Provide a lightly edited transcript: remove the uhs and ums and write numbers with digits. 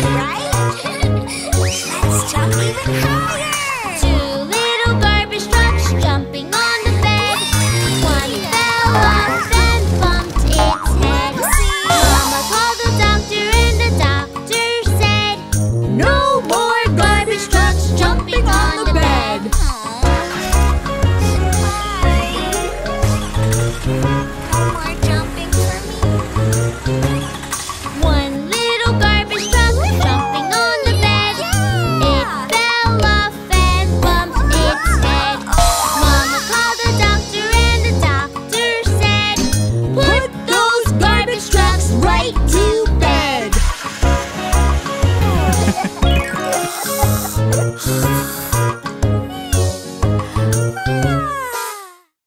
right?